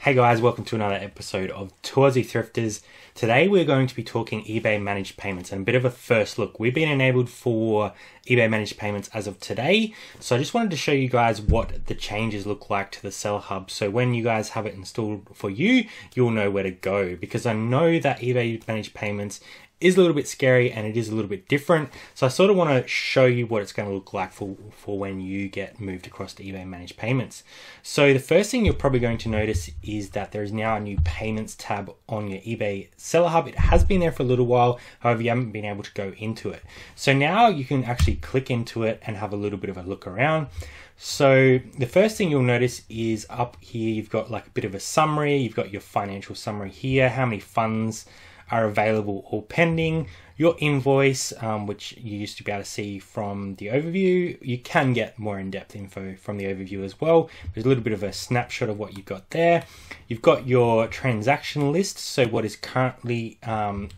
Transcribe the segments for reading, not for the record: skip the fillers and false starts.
Hey guys, welcome to another episode of 2Aussie Thrifters. Today we're going to be talking eBay Managed Payments and a bit of a first look. We've been enabled for eBay Managed Payments as of today, so I just wanted to show you guys what the changes look like to the Seller Hub. So when you guys have it installed for you, you'll know where to go, because I know that eBay Managed Payments is a little bit scary and it is a little bit different. So I sort of want to show you what it's going to look like for when you get moved across to eBay Managed Payments. So the first thing you're probably going to notice is that there is now a new payments tab on your eBay Seller Hub. It has been there for a little while, however you haven't been able to go into it. So now you can actually click into it and have a little bit of a look around. So the first thing you'll notice is up here, you've got like a bit of a summary. You've got your financial summary here, how many funds are available or pending, your invoice, which you used to be able to see from the overview. You can get more in-depth info from the overview as well. There's a little bit of a snapshot of what you've got there. You've got your transaction list, so what is currently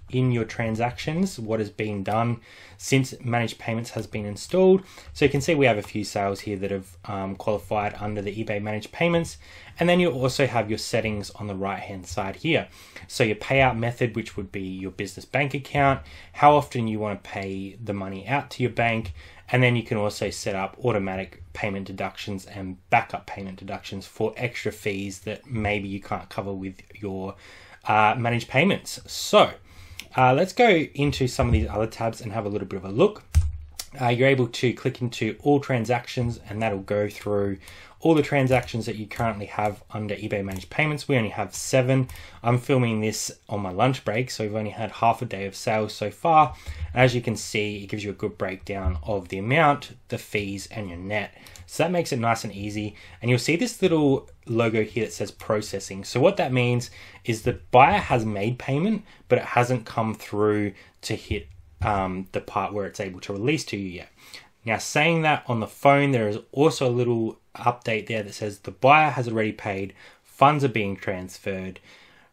in your transactions, what has been done since Managed Payments has been installed. So you can see we have a few sales here that have qualified under the eBay Managed Payments. And then you also have your settings on the right-hand side here. So your payout method, which would be your business bank account, how often you want to pay the money out to your bank, and then you can also set up automatic payment deductions and backup payment deductions for extra fees that maybe you can't cover with your Managed Payments. So let's go into some of these other tabs and have a little bit of a look. You're able to click into all transactions and that'll go through all the transactions that you currently have under eBay Managed Payments. We only have 7. I'm filming this on my lunch break, so we've only had half a day of sales so far. As you can see, it gives you a good breakdown of the amount, the fees, and your net. So that makes it nice and easy. And you'll see this little logo here that says processing. So what that means is the buyer has made payment, but it hasn't come through to hit the part where it's able to release to you yet. Now, saying that, on the phone, there is also a little update there that says the buyer has already paid, funds are being transferred,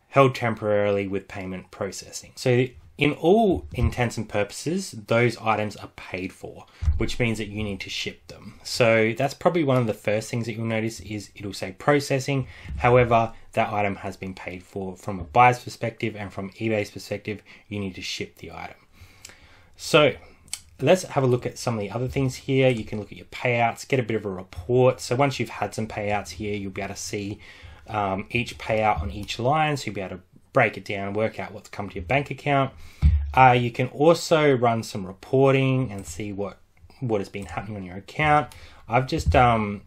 held temporarily with payment processing. So in all intents and purposes, those items are paid for, which means that you need to ship them. So that's probably one of the first things that you'll notice is it'll say processing. However, that item has been paid for from a buyer's perspective, and from eBay's perspective, you need to ship the item. So let's have a look at some of the other things here. You can look at your payouts, get a bit of a report. So once you've had some payouts here, you'll be able to see each payout on each line. So you'll be able to break it down, work out what's come to your bank account. You can also run some reporting and see what has been happening on your account. I've just run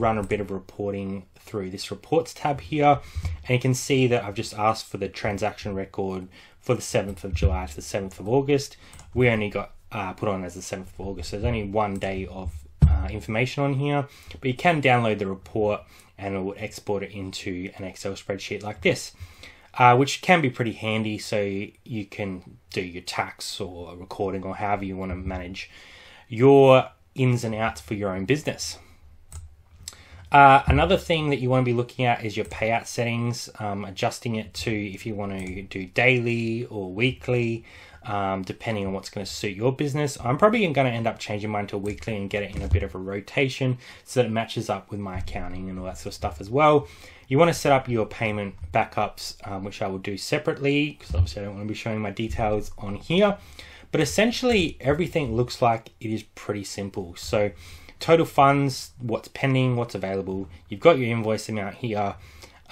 a bit of reporting through this reports tab here, and you can see that I've just asked for the transaction record for the 7th of July to the 7th of August. We only got put on as the 7th of August. So there's only one day of information on here, but you can download the report and it will export it into an Excel spreadsheet like this, which can be pretty handy. So you can do your tax or recording or however you want to manage your ins and outs for your own business. Another thing that you want to be looking at is your payout settings, adjusting it to if you want to do daily or weekly, depending on what's going to suit your business. I'm probably going to end up changing mine to weekly and get it in a bit of a rotation so that it matches up with my accounting and all that sort of stuff as well. You want to set up your payment backups, which I will do separately, because obviously I don't want to be showing my details on here. But essentially everything looks like it is pretty simple. So total funds, what's pending, what's available. You've got your invoice amount here.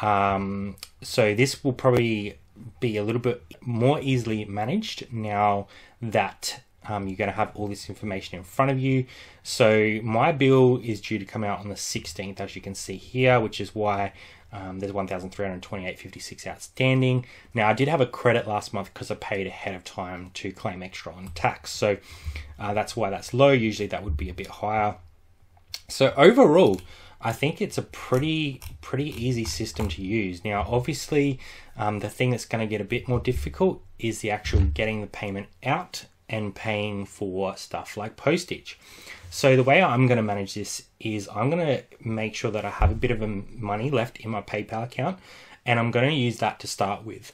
So this will probably be a little bit more easily managed now that you're going to have all this information in front of you. So my bill is due to come out on the 16th, as you can see here, which is why there's $1,328.56 outstanding. Now, I did have a credit last month because I paid ahead of time to claim extra on tax. So that's why that's low. Usually that would be a bit higher. So overall, I think it's a pretty easy system to use. Now, obviously, the thing that's going to get a bit more difficult is the actual getting the payment out and paying for stuff like postage. So the way I'm going to manage this is I'm going to make sure that I have a bit of money left in my PayPal account, and I'm going to use that to start with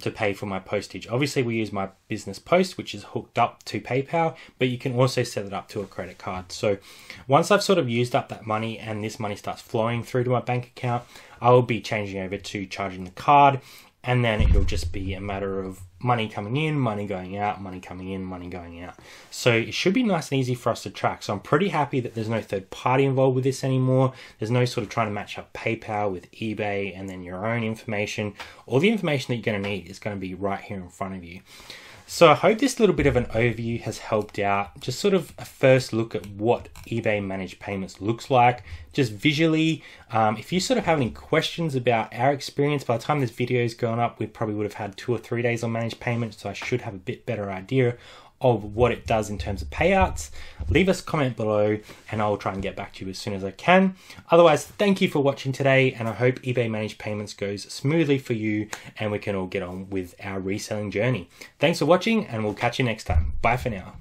to pay for my postage. Obviously we use my business post, which is hooked up to PayPal, but you can also set it up to a credit card. So once I've sort of used up that money and this money starts flowing through to my bank account, I'll be changing over to charging the card, and then it'll just be a matter of money coming in, money going out, money coming in, money going out. So it should be nice and easy for us to track. So I'm pretty happy that there's no third party involved with this anymore. There's no sort of trying to match up PayPal with eBay and then your own information. All the information that you're going to need is going to be right here in front of you. So I hope this little bit of an overview has helped out. Just sort of a first look at what eBay Managed Payments looks like, just visually. If you sort of have any questions about our experience, by the time this video's gone up, we probably would have had 2 or 3 days on Managed Payments, so I should have a bit better idea of what it does in terms of payouts. Leave us a comment below and I'll try and get back to you as soon as I can. Otherwise, thank you for watching today, and I hope eBay Managed Payments goes smoothly for you and we can all get on with our reselling journey. Thanks for watching, and we'll catch you next time. Bye for now.